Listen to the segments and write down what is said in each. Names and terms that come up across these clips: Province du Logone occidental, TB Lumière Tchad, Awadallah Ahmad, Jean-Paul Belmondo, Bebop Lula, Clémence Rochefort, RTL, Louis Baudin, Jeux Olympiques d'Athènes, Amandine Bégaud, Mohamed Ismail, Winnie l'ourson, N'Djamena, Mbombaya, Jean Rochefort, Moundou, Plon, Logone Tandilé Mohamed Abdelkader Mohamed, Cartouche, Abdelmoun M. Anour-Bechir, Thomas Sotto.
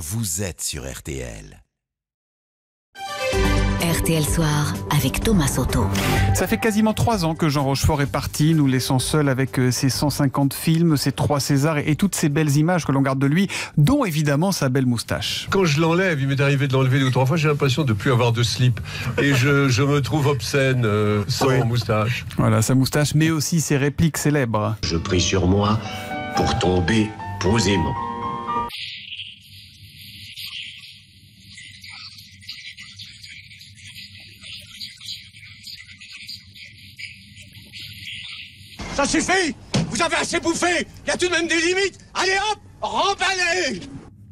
Vous êtes sur RTL. RTL Soir avec Thomas Sotto. Ça fait quasiment 3 ans que Jean Rochefort est parti, nous laissant seul avec ses 150 films, ses 3 Césars et toutes ces belles images que l'on garde de lui, dont évidemment sa belle moustache. Quand je l'enlève, il m'est arrivé de l'enlever 2 ou 3 fois, j'ai l'impression de ne plus avoir de slip. Et je me trouve obscène sans moustache. Voilà, sa moustache, mais aussi ses répliques célèbres. Je prie sur moi pour tomber posément. Ça suffit! Vous avez assez bouffé! Il y a tout de même des limites! Allez hop! Remballez!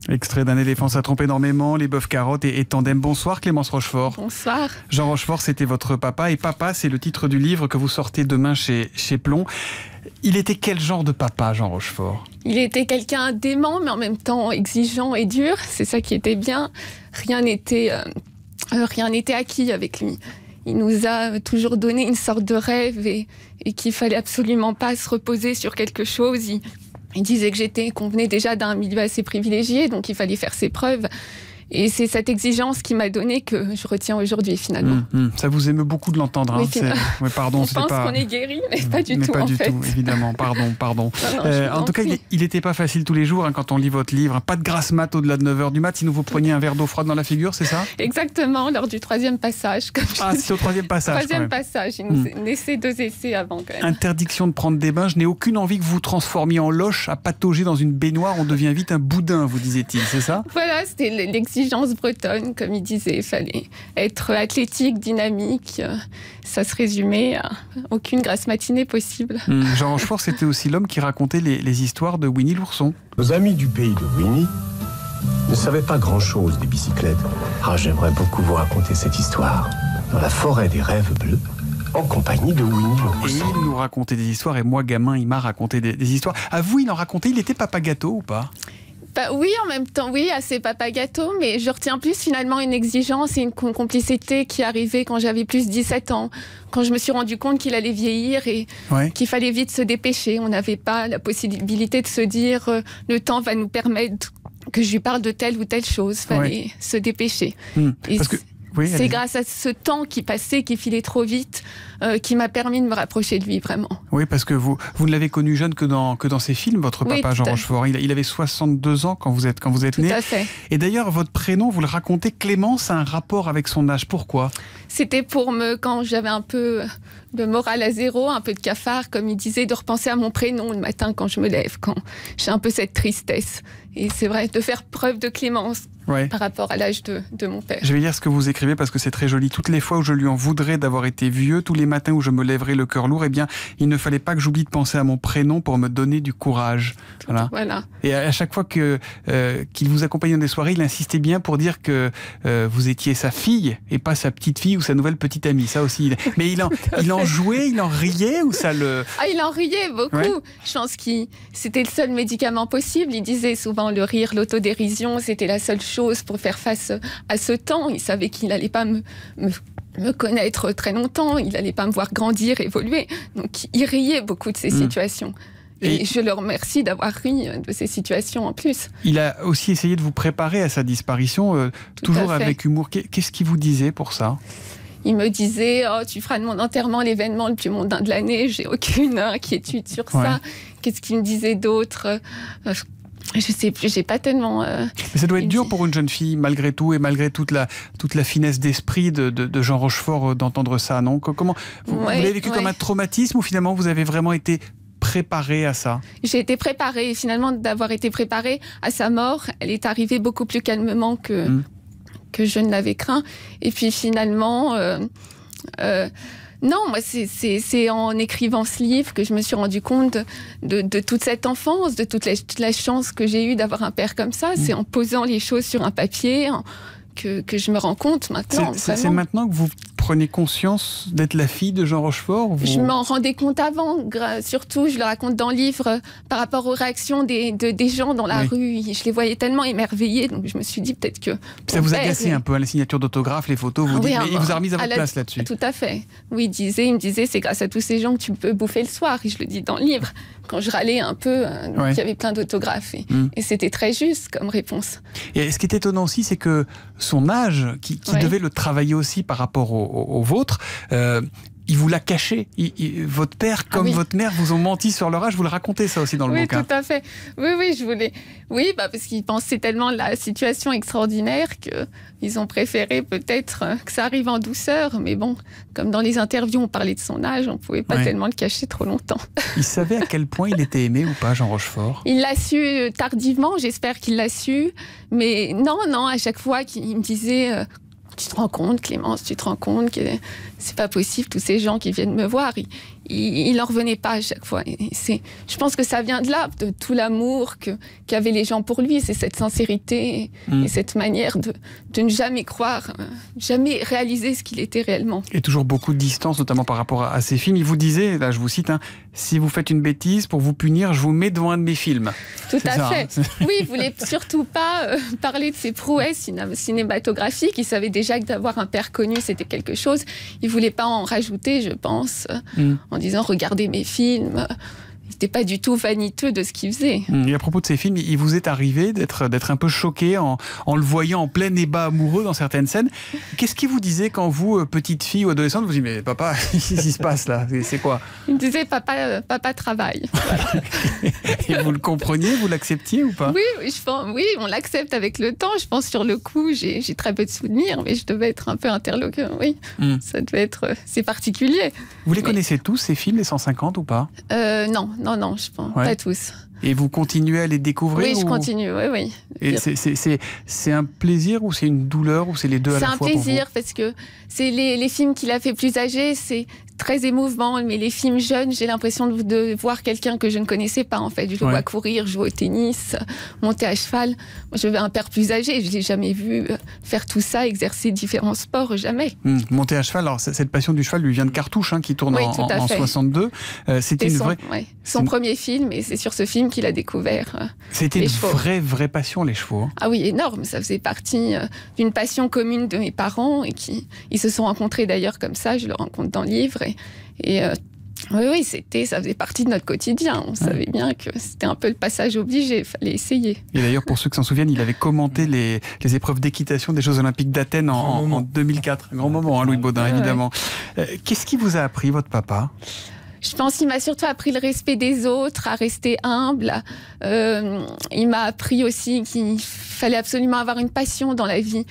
Extrait d'un éléphant, ça trompe énormément, les bœufs carottes et tandem. Bonsoir Clémence Rochefort. Bonsoir. Jean Rochefort, c'était votre papa. Et Papa, c'est le titre du livre que vous sortez demain chez Plon. Il était quel genre de papa, Jean Rochefort? Il était quelqu'un d'aimant, mais en même temps exigeant et dur. C'est ça qui était bien. Rien n'était acquis avec lui. Il nous a toujours donné une sorte de rêve et qu'il fallait absolument pas se reposer sur quelque chose. Il disait qu'on venait déjà d'un milieu assez privilégié, donc il fallait faire ses preuves. Et c'est cette exigence qui m'a donné que je retiens aujourd'hui, finalement. Ça vous émeut beaucoup de l'entendre. Hein. Oui, pardon, on pense qu'on est guéri, mais pas du tout, en fait. Pas du tout, évidemment. Pardon. En tout cas, il n'était pas facile tous les jours, hein, quand on lit votre livre. Pas de grasse mat au-delà de 9h du mat', sinon vous preniez un verre d'eau froide dans la figure, c'est ça? Exactement, lors du 3e passage. C'est au 3e passage. 3e passage, il nous laissait 2 essais avant, quand même. Interdiction de prendre des bains. Je n'ai aucune envie que vous vous transformiez en loche à patauger dans une baignoire. On devient vite un boudin, vous disait-il, c'est ça? Voilà, c'était l'exigence bretonne, comme il disait, il fallait être athlétique, dynamique, ça se résumait à aucune grasse matinée possible. Jean Rochefort, c'était aussi l'homme qui racontait les histoires de Winnie l'ourson. Nos amis du pays de Winnie ne savaient pas grand-chose des bicyclettes. Ah, j'aimerais beaucoup vous raconter cette histoire. Dans la forêt des rêves bleus, en compagnie de Winnie l'ourson. Il nous racontait des histoires et moi, gamin, il m'a raconté des histoires. À vous, il en racontait, il était papa gâteau ou pas? Bah oui, en même temps, oui, assez papa gâteau, mais je retiens plus finalement une exigence et une complicité qui arrivait quand j'avais plus de 17 ans, quand je me suis rendu compte qu'il allait vieillir et qu'il fallait vite se dépêcher. On n'avait pas la possibilité de se dire le temps va nous permettre que je lui parle de telle ou telle chose. Fallait se dépêcher. C'est grâce à ce temps qui passait, qui filait trop vite, qui m'a permis de me rapprocher de lui, vraiment. Oui, parce que vous ne l'avez connu jeune que dans ses films, votre papa Jean Rochefort. Il avait 62 ans quand vous êtes né. Tout à fait. Et d'ailleurs, votre prénom, vous le racontez, Clémence, a un rapport avec son âge. Pourquoi? C'était pour me, quand j'avais un peu le moral à zéro, un peu de cafard, comme il disait, de repenser à mon prénom le matin quand je me lève, quand j'ai un peu cette tristesse. Et c'est vrai, de faire preuve de clémence par rapport à l'âge de mon père. Je vais lire ce que vous écrivez parce que c'est très joli. Toutes les fois où je lui en voudrais d'avoir été vieux, tous les matins où je me lèverai le cœur lourd, eh bien, il ne fallait pas que j'oublie de penser à mon prénom pour me donner du courage. Voilà. Et à chaque fois qu'il vous accompagnait dans des soirées, il insistait bien pour dire que vous étiez sa fille et pas sa petite fille ou sa nouvelle petite amie. Ça aussi. Mais il en jouait, il en riait ou ça le... Ah, il en riait beaucoup. Ouais. Je pense que c'était le seul médicament possible. Il disait souvent le rire, l'autodérision, c'était la seule chose pour faire face à ce temps. Il savait qu'il n'allait pas me connaître très longtemps, il n'allait pas me voir grandir, évoluer. Donc il riait beaucoup de ces situations. Et je le remercie d'avoir ri de ces situations en plus. Il a aussi essayé de vous préparer à sa disparition, toujours avec humour. Qu'est-ce qu'il vous disait pour ça ? Il me disait, oh, tu feras de mon enterrement l'événement le plus mondain de l'année, j'ai aucune inquiétude sur ça. Qu'est-ce qu'il me disait d'autre ? Je sais plus, j'ai pas tellement... Mais ça doit être dur pour une jeune fille, malgré tout, et malgré toute la finesse d'esprit de Jean Rochefort, d'entendre ça, non? Comment, vous l'avez vécu comme un traumatisme, ou finalement vous avez vraiment été préparée à ça? J'ai été préparée, et finalement d'avoir été préparée à sa mort, elle est arrivée beaucoup plus calmement que je ne l'avais craint. Et puis finalement... Non, moi c'est en écrivant ce livre que je me suis rendu compte de toute cette enfance, de toute la chance que j'ai eue d'avoir un père comme ça. C'est en posant les choses sur un papier que je me rends compte maintenant. C'est maintenant que vous prenez conscience d'être la fille de Jean Rochefort? Je m'en rendais compte avant, surtout, je le raconte dans le livre, par rapport aux réactions des gens dans la rue. Je les voyais tellement émerveillés, donc je me suis dit peut-être que... Ça vous a agacé un peu, hein, les signatures d'autographes, les photos, vous dites, mais il vous a remis à votre place là-dessus. Tout à fait. Oui, il me disait, c'est grâce à tous ces gens que tu peux bouffer le soir, et je le dis dans le livre. Quand je râlais un peu, il y avait plein d'autographes, et c'était très juste comme réponse. Et ce qui est étonnant aussi, c'est que son âge, qui devait le travailler aussi par rapport au vôtre, il vous l'a caché. Votre père comme votre mère vous ont menti sur leur âge. Vous le racontez ça aussi dans le bouquin. Oui, tout à fait. Oui, oui, je voulais. Oui, bah, parce qu'ils pensaient tellement la situation extraordinaire qu'ils ont préféré peut-être que ça arrive en douceur. Mais bon, comme dans les interviews, on parlait de son âge, on ne pouvait pas tellement le cacher trop longtemps. Il savait à quel point il était aimé ou pas, Jean Rochefort? Il l'a su tardivement, j'espère qu'il l'a su. Mais non, non, à chaque fois qu'il me disait... Tu te rends compte, Clémence, tu te rends compte que c'est pas possible, tous ces gens qui viennent me voir, ils n'en revenaient pas à chaque fois. Je pense que ça vient de là, de tout l'amour qu'avaient les gens pour lui, c'est cette sincérité et cette manière de ne jamais croire, jamais réaliser ce qu'il était réellement. Et toujours beaucoup de distance, notamment par rapport à ses films. Il vous disait, là je vous cite, hein, si vous faites une bêtise, pour vous punir, je vous mets devant un de mes films. Tout à fait. Oui, il ne voulait surtout pas parler de ses prouesses cinématographiques. Il savait déjà que d'avoir un père connu, c'était quelque chose. Il ne voulait pas en rajouter, je pense, en disant « Regardez mes films ». Il n'était pas du tout vaniteux de ce qu'il faisait. Et à propos de ces films, il vous est arrivé d'être un peu choqué en le voyant en plein ébat amoureux dans certaines scènes. Qu'est-ce qu'il vous disait quand vous, petite fille ou adolescente, vous dites « Mais papa, qu'est-ce qui se passe là? C'est quoi ?» Il me disait « Papa travaille. » Et vous le compreniez? Vous l'acceptiez ou pas? Oui, je pense, oui, on l'accepte avec le temps. Je pense sur le coup, j'ai très peu de souvenirs, mais je devais être un peu interloquée. Oui, ça devait être... C'est particulier. Vous les connaissez tous, ces films, les 150 ou pas? Non. Non, non, je pense pas tous. Et vous continuez à les découvrir? Oui, je continue, oui, oui. C'est un plaisir ou c'est une douleur ou c'est les deux à la fois? C'est un plaisir parce que c'est les films qu'il a fait plus âgés, c'est très émouvant, mais les films jeunes, j'ai l'impression de voir quelqu'un que je ne connaissais pas en fait. Je le vois courir, jouer au tennis, monter à cheval. Moi, je veux un père plus âgé, je ne l'ai jamais vu faire tout ça, exercer différents sports, jamais. Monter à cheval, alors cette passion du cheval lui vient de Cartouche, hein, qui tourne en 62. C'était une vraie... Son premier film, et c'est sur ce film qu'il a découvert. C'était une vraie passion, les chevaux. Ah oui, énorme. Ça faisait partie d'une passion commune de mes parents et ils se sont rencontrés d'ailleurs comme ça. Je le rencontre dans le livre et oui, ça faisait partie de notre quotidien. On savait bien que c'était un peu le passage obligé, il fallait essayer. Et d'ailleurs, pour ceux qui s'en souviennent, il avait commenté les épreuves d'équitation des Jeux Olympiques d'Athènes en 2004. Un grand moment, hein, Louis Baudin, évidemment. Qu'est-ce qui vous a appris, votre papa? Je pense qu'il m'a surtout appris le respect des autres, à rester humble. Il m'a appris aussi qu'il fallait absolument avoir une passion dans la vie,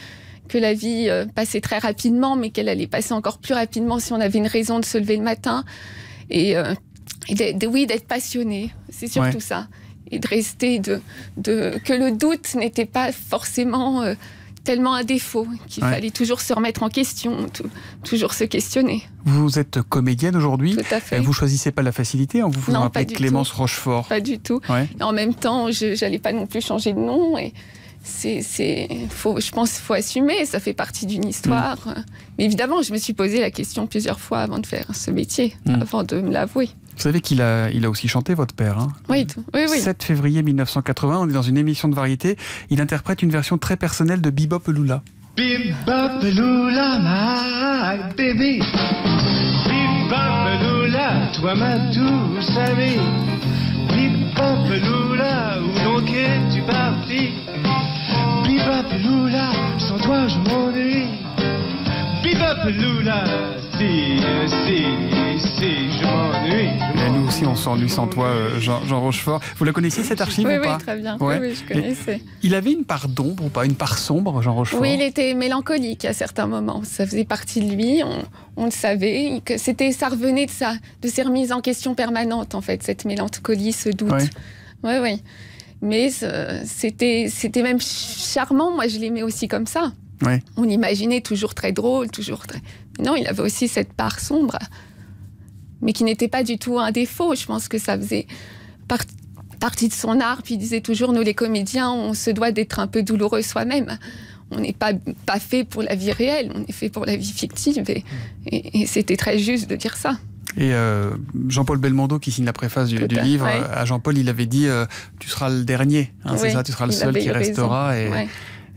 que la vie passait très rapidement, mais qu'elle allait passer encore plus rapidement si on avait une raison de se lever le matin. Et d'être passionné, c'est surtout ça. Et de rester, que le doute n'était pas forcément... tellement un défaut, qu'il fallait toujours se remettre en question, toujours se questionner. Vous êtes comédienne aujourd'hui. Tout à fait. Vous choisissez pas la facilité en vous faisant appeler Clémence Rochefort. Pas du tout. Ouais. En même temps, je n'allais pas non plus changer de nom. Et je pense qu'il faut assumer, ça fait partie d'une histoire. Mais évidemment, je me suis posé la question plusieurs fois avant de faire ce métier, avant de me l'avouer. Vous savez qu'il a aussi chanté, votre père. Hein, oui. 7 février 1980, on est dans une émission de variété. Il interprète une version très personnelle de Bebop Lula. Bebop Lula, my baby. Bebop Lula, toi ma douce amie. Bebop Lula, où donc es-tu parti? Bebop Lula, sans toi je m'ennuie. Bebop Lula, si, je m'ennuie. Nous aussi, on s'ennuie sans toi, Jean Rochefort. Vous la connaissiez, cette archive ou pas? Oui, très bien. Ouais. Oui, je connaissais. Il avait une part d'ombre ou pas? Une part sombre, Jean Rochefort? Oui, il était mélancolique à certains moments. Ça faisait partie de lui, on le savait. Ça revenait de ses remises en question permanentes, en fait, cette mélancolie, ce doute. Oui. Mais c'était même charmant. Moi, je l'aimais aussi comme ça. On imaginait toujours très drôle, toujours très... Non, il avait aussi cette part sombre, mais qui n'était pas du tout un défaut. Je pense que ça faisait partie de son art. Puis il disait toujours, nous les comédiens, on se doit d'être un peu douloureux soi-même. on n'est pas fait pour la vie réelle, on est fait pour la vie fictive, et c'était très juste de dire ça. Et Jean-Paul Belmondo, qui signe la préface du livre, ouais. À Jean-Paul, il avait dit « Tu seras le dernier, hein, oui, c'est ça, tu seras le seul qui restera ».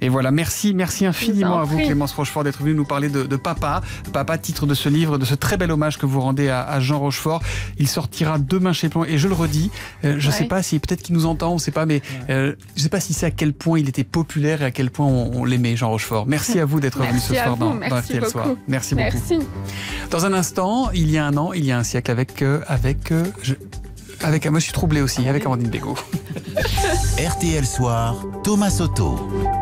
Et voilà, merci infiniment à vous, Clémence Rochefort, d'être venue nous parler de Papa. Papa, titre de ce livre, de ce très bel hommage que vous rendez à Jean Rochefort. Il sortira demain chez Plon. Et je le redis, je ne sais pas si peut-être qu'il nous entend, on ne sait pas, mais je ne sais pas si c'est à quel point il était populaire et à quel point on l'aimait, Jean Rochefort. Merci à vous d'être venu ce soir dans RTL Soir. Merci beaucoup. Merci. Dans un instant, il y a un an, il y a un siècle, avec moi je suis troublé aussi, avec Amandine Bégaud. RTL Soir, Thomas Sotto.